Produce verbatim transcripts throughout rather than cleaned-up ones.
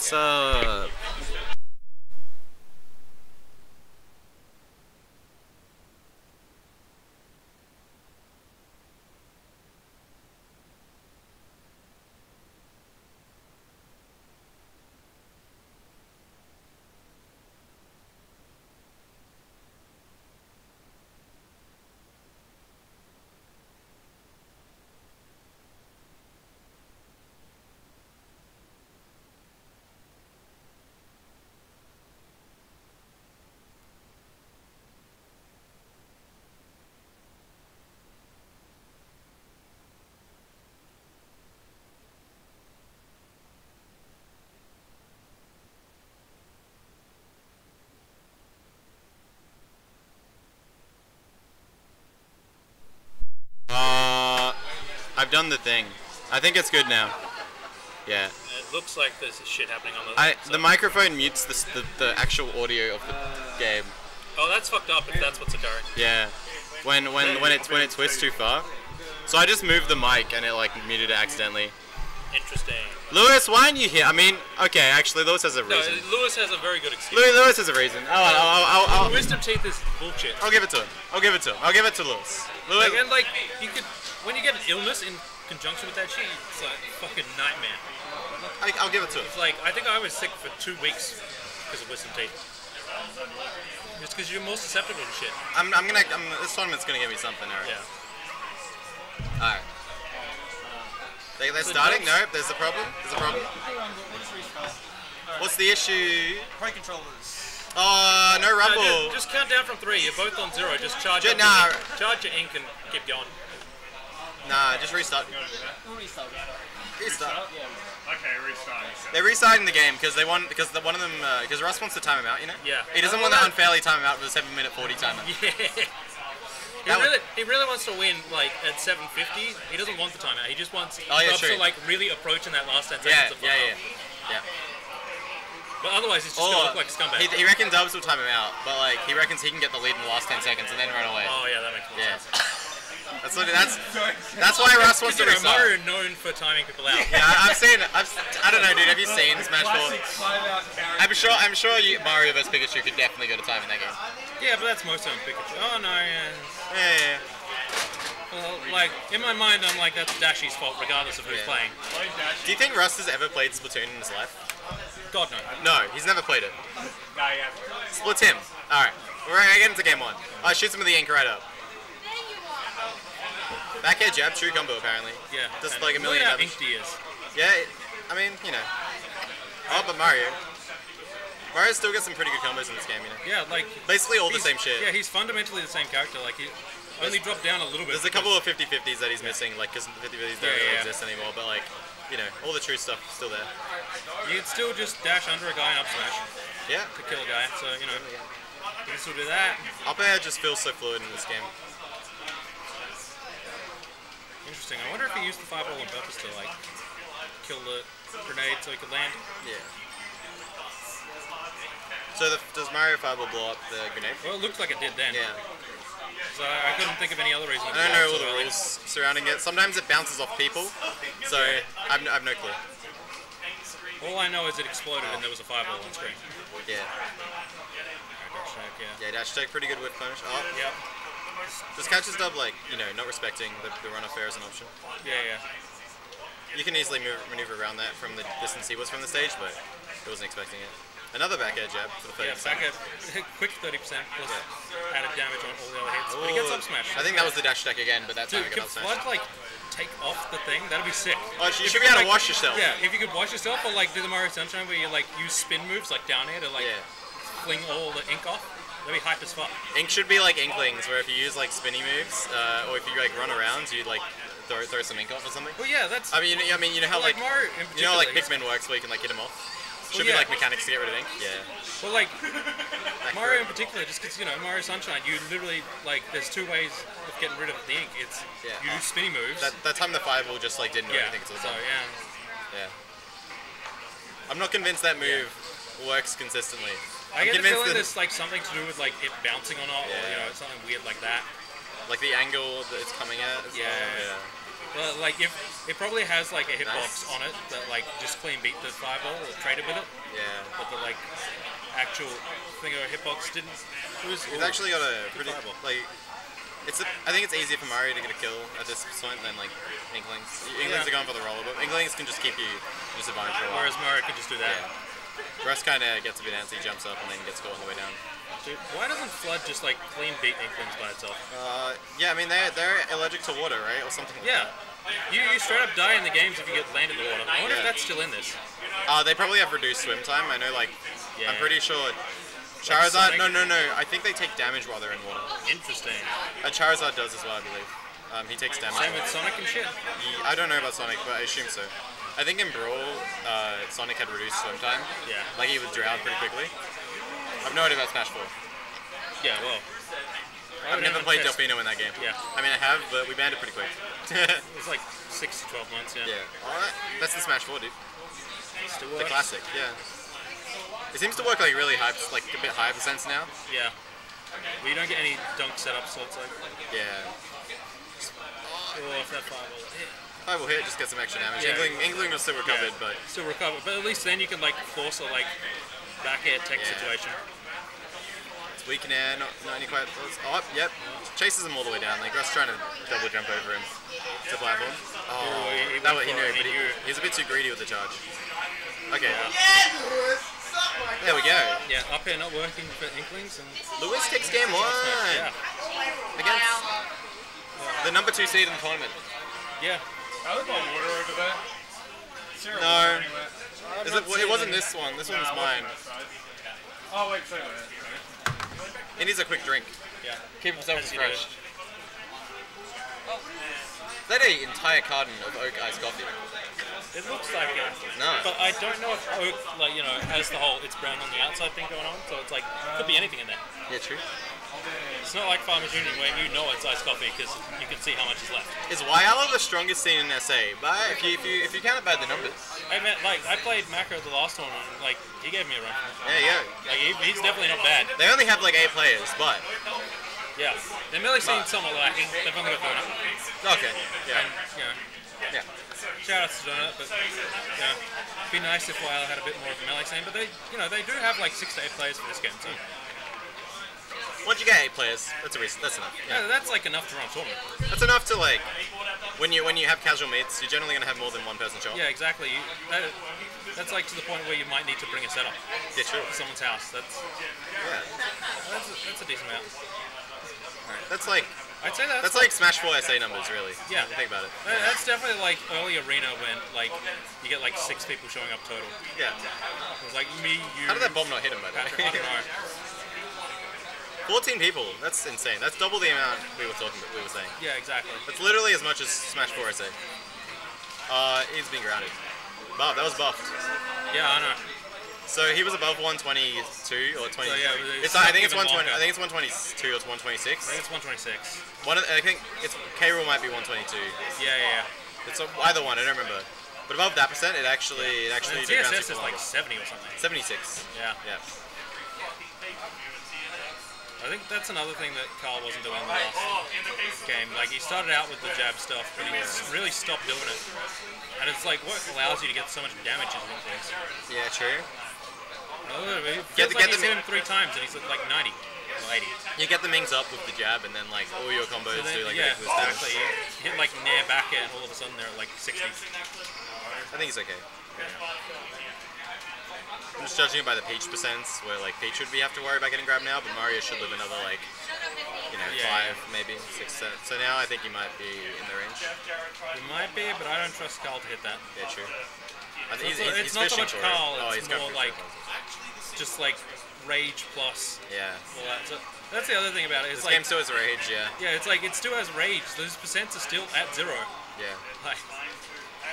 What's up? I've done the thing. I think it's good now. Yeah. It looks like there's shit happening on the. I, the microphone mutes the, the the actual audio of the game. Oh, that's fucked up. If that's what's occurring. Yeah. When when when it's when it twists too far. So I just moved the mic and it like muted it accidentally. Interesting. Lewis, why aren't you here? I mean, okay, actually, Lewis has a reason. No, Lewis has a very good excuse. Lewis, Lewis has a reason. Oh, I'll, I'll, I'll, I'll wisdom teeth is bullshit. I'll give it to him. I'll give it to him. I'll give it to Lewis. Lewis. Like, and like you could. When you get an illness in conjunction with that shit, it's like a fucking nightmare. I, I'll give it to him. It's like, I think I was sick for two weeks because of wisdom teeth. It's because you're more susceptible to shit. I'm, I'm gonna, I'm, this tournament's gonna give me something, alright? Yeah. Alright. They, they're starting? Nope, there's a problem. There's a problem. What's the issue? Pro controllers. Oh, no rumble. No, dude, just count down from three. You're both on zero. Just charge, just, nah. your, charge your ink and keep going. Nah, just restart. Restart. Restart. Okay, restart. They're restarting the game because they want because the, one of them because uh, Russ wants to time him out, you know. Yeah. He doesn't want to unfairly time him out with a seven minute forty timer. Yeah. He really, he really wants to win like at seven fifty. He doesn't want the timeout. He just wants oh, yeah, to like really approaching that last ten seconds. Yeah, yeah, yeah, yeah. But otherwise, he's just or, gonna look like a scumbag. He, he reckons Dubs will time him out, but like he reckons he can get the lead in the last ten seconds and then run away. Oh yeah, that makes more yeah. sense. That's what, that's that's why Russ wants to restart. Mario known for timing people out. Yeah, I've seen. I've, I don't know, dude. Have you seen Smash Four? I'm sure. I'm sure you, Mario versus Pikachu could definitely go to time in that game. Yeah, but that's mostly on Pikachu. Oh no. Yeah. Yeah. yeah. Well, like in my mind, I'm like that's Dashy's fault, regardless of who's yeah. playing. Do you think Russ has ever played Splatoon in his life? God no. No, he's never played it. No, yeah. Split him. All right, we're getting to game one. I shoot some of the ink right up. Back air jab, true combo apparently. Yeah. Just like a million other is. Yeah, it, I mean, you know. Oh, but Mario. Mario's still got some pretty good combos in this game, you know. Yeah, like. Basically all the same shit. Yeah, he's fundamentally the same character. Like, he only there's, dropped down a little bit. There's a couple of fifty fifties that he's yeah. missing, like, because fifty fifties don't yeah, really yeah. exist anymore. But, like, you know, all the true stuff is still there. You can still just dash under a guy and up smash. Yeah. To kill a guy, so, you know. You can still do that. Up air just feels so fluid in this game. Interesting. I wonder if he used the fireball on purpose to like kill the grenade so he could land. Yeah. So the, does Mario fireball blow up the grenade? Well, it looks like it did then. Yeah. So I couldn't think of any other reason. I don't know all the rules surrounding it. Sometimes it bounces off people, so I've no, I've no clue. All I know is it exploded and there was a fireball on screen. Yeah. Dash attack, yeah. Yeah, dash attack, pretty good with punish. Oh. Yep. Just catches Dub, like, you know, not respecting the, the run-off air as an option. Yeah, yeah. You can easily move, maneuver around that from the distance he was from the stage, but he wasn't expecting it. Another back air jab for the thirty percent. Yeah, back air, quick thirty percent plus yeah. added damage on all the other hits, oh, but he gets up smash. I think that was the dash attack again, but that's Dude, how he got up smash. Dude, can Flood, like, take off the thing? That'd be sick. Oh, you should, should be able to like, wash yourself. Yeah, if you could wash yourself, or, like, do the Mario Sunshine where you, like, use spin moves, like, down here to, like, yeah. fling all the ink off. That'd be hype as fuck. Ink should be like Inklings, where if you use like spinny moves, uh, or if you like run around, you like throw throw some ink off or something. Well, yeah, that's. I mean, you know, I mean, you know how well, like, like you know how, like Pikmin works, where you can like hit them off. Should well, yeah. be like mechanics to get rid of ink. Yeah. Well, like Mario in particular, just because you know Mario Sunshine, you literally like there's two ways of getting rid of the ink. It's yeah. you do spinny moves. That, that time the fireball just like didn't do yeah. anything to the time. So yeah. Yeah. I'm not convinced that move yeah. works consistently. I'm I get the feeling there's like something to do with like it bouncing or not, yeah. or you know, something weird like that. Like the angle that it's coming at. As yeah, well. yeah. But like, if it probably has like a hitbox nice. on it that like just clean beat the fireball or trade it with it. Yeah. But the like actual thing of a hitbox didn't. It was. It's actually got a pretty fireball. like. It's a, I think it's easier for Mario to get a kill at this point than like Inklings. Inklings yeah. are going for the roller, but Inklings can just keep you disadvantaged for a while. Whereas Mario can just do that. Yeah. Russ kind of gets a bit antsy, jumps up, and then gets caught on the way down. Dude, why doesn't Flood just like clean beat Inklings by itself? Uh, yeah, I mean they're they're allergic to water, right, or something. Like yeah. That. You, you straight up die in the games if you get land in the water. I wonder yeah. if that's still in this. Uh, they probably have reduced swim time. I know, like, yeah. I'm pretty sure. Charizard? No, no, no. I think they take damage while they're in water. Interesting. Uh, Charizard does as well, I believe. Um, he takes damage. Same with Sonic and shit? Yeah, I don't know about Sonic, but I assume so. I think in Brawl, uh, Sonic had reduced swim time. Yeah. Like, he would drown pretty quickly. I've no idea about Smash four. Yeah, well. I've never played Delphino in that game. Yeah. I mean, I have, but we banned it pretty quick. It was like six to twelve months, yeah. Yeah. Alright. That's the Smash four, dude. Still works. The classic, yeah. It seems to work like really high, like a bit high percents now. Yeah. Well, you don't get any dunk setup slots like that. Yeah. Oh, if that fireball hit. Fireball hit, just get some extra damage. Yeah. Inkling, Inkling was still recovered, yeah. but... Still recovered, but at least then you can like force a like back air tech yeah. situation. It's weak in air, not, not any quite... Oh, yep. Chases him all the way down. Like, Russ trying to double jump over him to platform. Oh, he, he that what he knew, but he, he's a bit too greedy with the charge. Okay. Yeah. There we go. Yeah, up here not working for Inklings. And Lewis takes game one! Yeah. Against the number two seed in the tournament. Yeah. I would want water over there. No. Is it, well, it wasn't this one. This no, one was mine. Oh, wait, sorry. It needs a quick drink. Yeah. Keep himself refreshed. They had an entire carton of oak iced coffee. It looks like it. No. But I don't know if oak, like, you know, has the whole it's brown on the outside thing going on, so it's like, could be anything in there. Yeah, true. It's not like Farmers Union where you know it's iced coffee because you can see how much is left. Is Whyalla the strongest scene in S A? But if you, if you, if you count it by the numbers. I mean, like, I played Mako the last one, and, like, he gave me a run. Yeah, yeah. Like, he, he's definitely not bad. They only have, like, eight players, but... Yeah. They're merely seeing somewhat like they've only got Donut. Okay. Yeah. And, you know, yeah. Shout out to Donut, but you know, it'd be nice if Whyalla had a bit more of a melee scene. But they, you know, they do have like six to eight players for this game too. Once you get eight players, that's a reason. That's enough. Yeah, yeah that's like enough to run a tournament. That's enough to like when you when you have casual meets, you're generally gonna have more than one person shot. Yeah, exactly. You, that, that's like to the point where you might need to bring a setup. Yeah, sure. To someone's house. That's yeah. That's a, that's a decent amount. That's like I'd say that's, that's like, like Smash four S A numbers, really. Yeah, think about it. That, yeah. That's definitely like early arena when like you get like six people showing up total. Yeah. It was like me, you. How did that bomb not hit him by the way? I don't know. Fourteen people. That's insane. That's double the amount we were talking. We were saying. Yeah, exactly. That's literally as much as Smash four S A. Uh, he's being grounded. Wow, that was buffed. Yeah, I know. So he was above one twenty-two or twenty. So yeah, it's, it's I think it's one twenty. Longer. I think it's one twenty-two or one twenty-six. I think it's one twenty-six. One, of, I think it's K. Rool might be one twenty-two. Yeah, yeah, yeah. It's a, either one. I don't remember. But above that percent, it actually, yeah. it actually. So T S S is like seventy or something. seventy-six. Yeah. Yeah. I think that's another thing that Carl wasn't doing in the last game. Like, he started out with the jab stuff, but he really stopped doing it. And it's like, what allows you to get so much damage in these things? Yeah, true. Get, like get he's hit him three times and he's at like ninety. eighty. You get the mings up with the jab and then like all your combos so then, do like yeah, exactly. You hit like near back and all of a sudden they're at like sixty. I think he's okay. Yeah. I'm just judging it by the Peach percents where like Peach would be have to worry about getting grabbed now, but Mario should live another like you know yeah, five yeah. maybe six. Seven. So now I think you might be in the range. You might be, but I don't trust Carl to hit that. Yeah, true. I think so he's, it's he's not so much Carl, it. oh, it's more like just like rage plus. Yeah. All that. So that's the other thing about it. It's this like, game still has rage, yeah. Yeah, it's like it still has rage. Those percents are still at zero. Yeah. Like,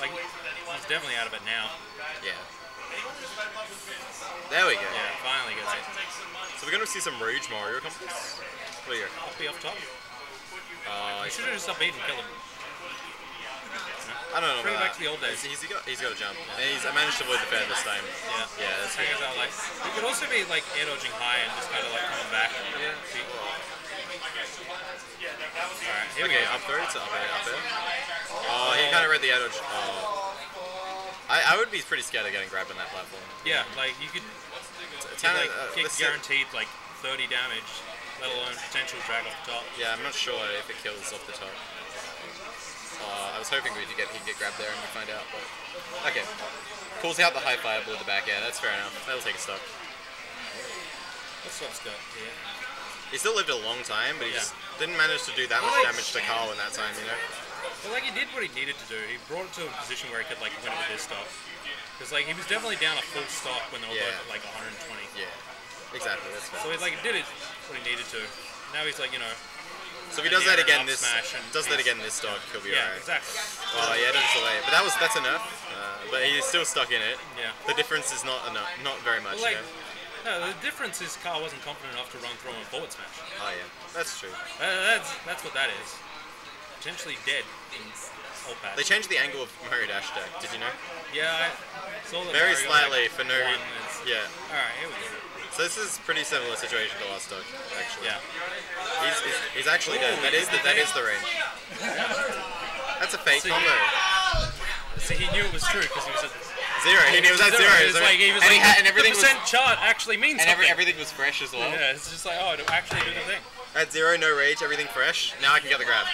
like he's definitely out of it now. Yeah. There we go. Yeah, finally gets it. So we're gonna see some rage Mario combos. Where you go? Up be off top. Uh, you should have just up beat and kill him. I don't know. Pretty back to the old days. He's, he's got, he's got a jump. He's, I managed to avoid the fair this time. Yeah. Yeah. That's good. Out, like, it could also be like air dodging high and just kind of like coming back. Yeah. All right. Here okay, we go. Up throw. It's up air. Up air. Oh, uh, he kind of read the edge. Oh. I, I would be pretty scared of getting grabbed on that platform. Yeah, like, you could it's, get, like, uh, get guaranteed, like, thirty damage, let alone potential drag off the top. Yeah, I'm not sure if it kills off the top. Uh, I was hoping we'd get, he'd get grabbed there and we'd find out, but... Okay. Pulls out the high fireball with the back air. That's fair enough. That'll take a stock. What stock's got here? He still lived a long time, but he yeah. just didn't manage to do that much damage to Carl in that time, you know? Well, like, he did what he needed to do. He brought it to a position where he could, like, win it with his stock. Because, like, he was definitely down a full stock when they were yeah. both at, like, one hundred twenty. Yeah. Exactly. That's fair. So he, like, did it what he needed to. Now he's, like, you know... So if he does that again this does that again this stock, he'll be alright. Yeah, exactly. Oh yeah, that's delay. But that was that's enough. Uh, but he's still stuck in it. Yeah. The difference is not enough, not very much. Well, like, yeah. No, the difference is Carl wasn't confident enough to run through him and forward smash. Oh yeah, that's true. Uh, that's that's what that is. Potentially dead. Old pad. They changed the angle of Mario dash deck. Did you know? Yeah. I saw that very Mario slightly like for no. Yeah. All right, here we go. So this is pretty similar situation to last stock, actually. Yeah. He's, he's, he's actually dead. That is the that is the range. That's a fake so combo. See, so he knew it was true because he was at zero. He knew it was at zero. zero. Was like, he was and, like, he had, and everything was chart actually means and every, everything was fresh as well. Yeah, it's just like oh, it actually did the thing. At zero, no rage, everything fresh. Now I can get the grab.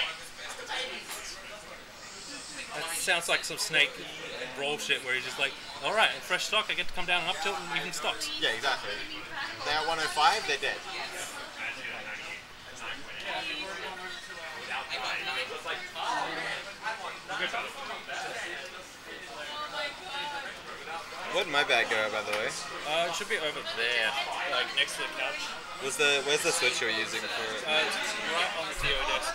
That sounds like some snake brawl shit where he's just like, all right, fresh stock. I get to come down and up tilt and even stocks. Yeah, exactly. They're at one oh five, they're dead. Where'd my bag go, by the way? Uh, it should be over there, like next to the couch. Was the where's the switch you were using for it? Uh, it's right on the T O desk.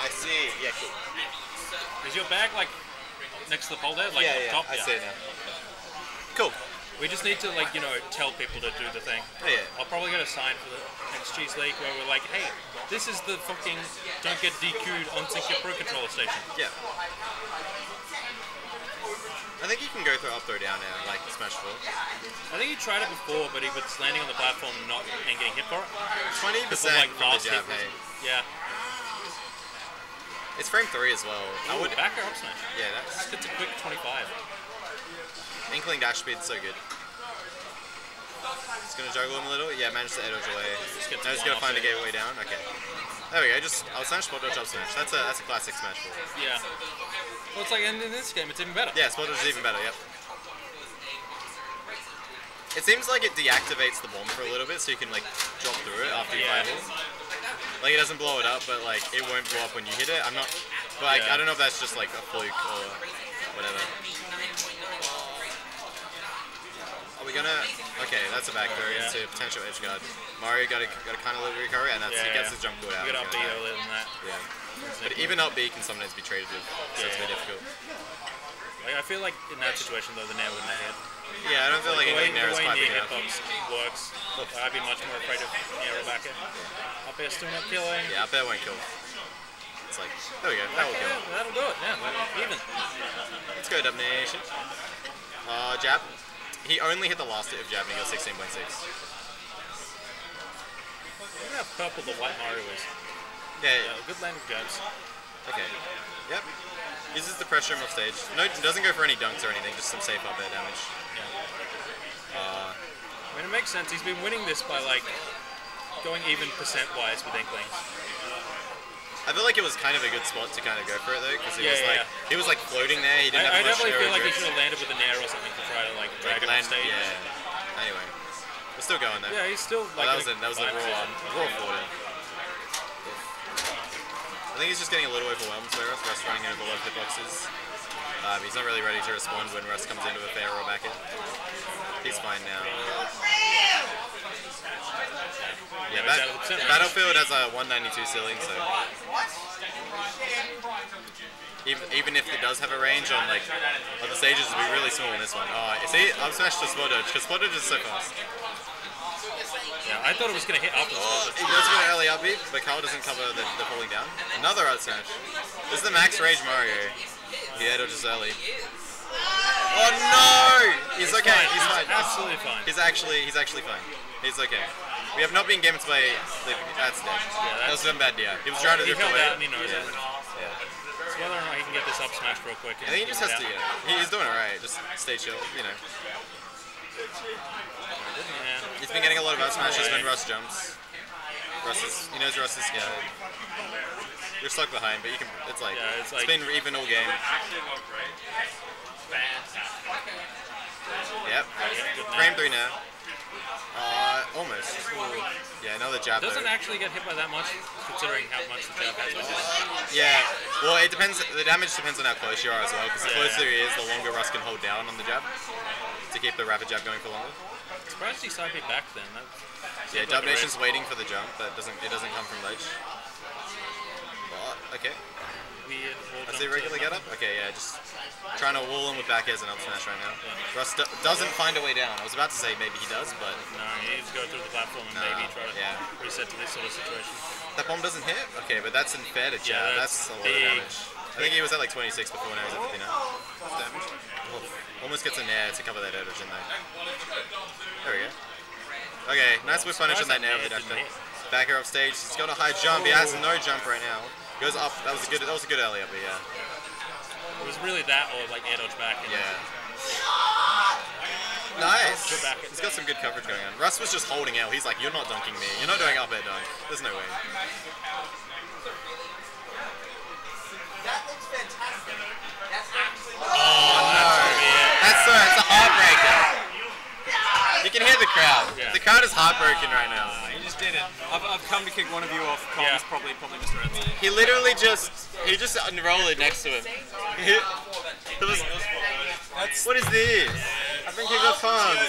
I see. Yeah, cool. Is your bag like next to the pole there? Like yeah, yeah. Top? I yeah. see it now. Cool. We just need to, like, you know, tell people to do the thing. Oh, yeah. I'll probably get a sign for the next Cheese League where we're like, hey, this is the fucking don't get D Q'd on sync your pro controller station. Yeah. I think you can go through up throw down now, like Smash four. I think he tried it before, but he was landing on the platform and not and getting hit for it. twenty percent before, like, last jab, hit. Hey. Yeah. It's frame three as well. Ooh, I would back her up smash. Yeah, that's just gets a quick twenty-five. Inkling dash speed's so good. Just gonna juggle him a little. Yeah, managed to edge away. Now he's gonna find a gateway down. Okay. There we go. Just I'll smash spot dodge up smash. That's a that's a classic smash ball. Yeah. Well, it's like in this game, it's even better. Yeah, spot dodge is even better. Yep. It seems like it deactivates the bomb for a little bit, so you can like drop through it after you yeah. fight it. Like it doesn't blow it up, but like it won't blow up when you hit it. I'm not. But like, yeah. I don't know if that's just like a fluke or whatever. Are we gonna? Okay, that's a back throw oh, yeah. into potential edge guard. Mario got to got to kind of let it recover, and that's yeah, he gets yeah. his jump cooldown. out. We got up B earlier than that. Yeah, but even up B can sometimes be traded with, so yeah. it's a bit difficult. Like, I feel like in that situation though, the nail wouldn't have hit. Yeah, I don't feel like, like the way, the way near hitbox works. Look, I'd be much more afraid of narrow back it. Up air still not killing. Yeah, up air won't kill. It's like there we go. That will kill. Yeah, that'll do it. Yeah, like, even. Let's go Dub-Nation. Uh, jab. He only hit the last hit of jab and he got sixteen point six. Look at how purple the white Mario is. Yeah, yeah. yeah good land of jabs. Okay. Yep. Uses the pressure him off stage. No, doesn't go for any dunks or anything, just some safe up air damage. Yeah. Uh, I mean, it makes sense. He's been winning this by, like, going even percent-wise with Inklings. I feel like it was kind of a good spot to kind of go for it though, because he yeah, was like yeah. he was like floating there. He didn't I, have I much definitely feel like he should have landed with a nair or something to try to like drag like him land, on stage. Yeah. Anyway, we're still going though. Yeah, he's still like. Oh, that was a, that was a raw raw forward. I think he's just getting a little overwhelmed by Russ. Russ running over a lot of hitboxes. Um, he's not really ready to respond when Russ comes into a fair or back in. He's fine now. Yeah, bat Battlefield has a one ninety-two ceiling, so even, even if it does have a range on like on the stages, it'll be really small in this one. Oh, see, I've smashed the spot dodge because spot dodge is so fast. Yeah, I thought it was gonna hit up. Oh, it goes for an early upbeat, but Carl doesn't cover the, the falling down. Another out smash. This is the max range Mario. Yeah, it'll just early. Oh no! He's okay. He's fine. He's absolutely fine. He's actually he's actually fine. He's okay. We have not been gamed by the ads today. That was some bad D I. He was trying to do it. He held out and he knows it. Yeah. whether or not he can get this up smash real quick. I think he just has to, yeah. He's doing alright, just stay chill, you know. Yeah. He's been getting a lot of up smashes when Russ jumps. Russ is, he knows Russ is scared. You're stuck behind, but you can, it's like, yeah, it's, like it's been even all game. Yep, frame three now. Uh, almost. Ooh. Yeah, another jab. It doesn't though. actually get hit by that much, considering how much the jab has. Yeah, well, it depends. The damage depends on how close you are as well, because the yeah, closer yeah. it is, the longer Russ can hold down on the jab to keep the rapid jab going for longer. I'm surprised he side beat back then. That's yeah, Dub-Nation's waiting for the jump, but doesn't it doesn't come from ledge. But, okay. Weird. That's the regular get up? Okay, yeah, just trying to wall him with back airs and up smash right now. Yeah. Russ do doesn't find a way down. I was about to say maybe he does, but... No, he needs to go through the platform and no, maybe try to yeah. reset to this sort of situation. That bomb doesn't hit? Okay, but that's unfair to jab. Yeah, that's, that's a lot of damage. I think he was at like twenty-six before, now he's at fifty-nine. Damage. Oh, almost gets a nair to cover that edge in there. There we go. Okay, nice whiff punish on that nair of the duck. Back air up stage. He's got a high jump. He has no jump right now. Goes up. That was a good. That was a good early up. Yeah. It was really that or like air dodge back. Yeah. It. Nice. He's got some good coverage going on. Russ was just holding out. He's like, "You're not dunking me. You're not doing up air dunk. There's no way." That looks fantastic. That's actually. Oh no! That's a, that's a heartbreaker. You can hear the crowd. Yeah. The crowd is heartbroken right now. Did it. I've, I've come to kick one of you off. Carl yeah. probably probably misread. He literally just he just unrolled it next to him. He, it was, that's, what is this? I've been kicked off Carl. But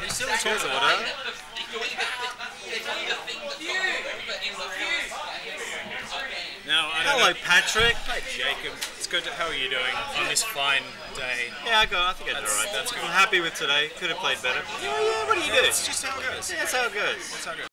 he still has order. Now, I hello know. Patrick. Hi Jacob. It's good. To, how are you doing on this fine day? Yeah, I got. I think I did alright. That's good. I'm happy with today. Could have played better. Yeah, yeah. What do you do? It's just how it goes. Yeah, that's how it goes. That's how it goes.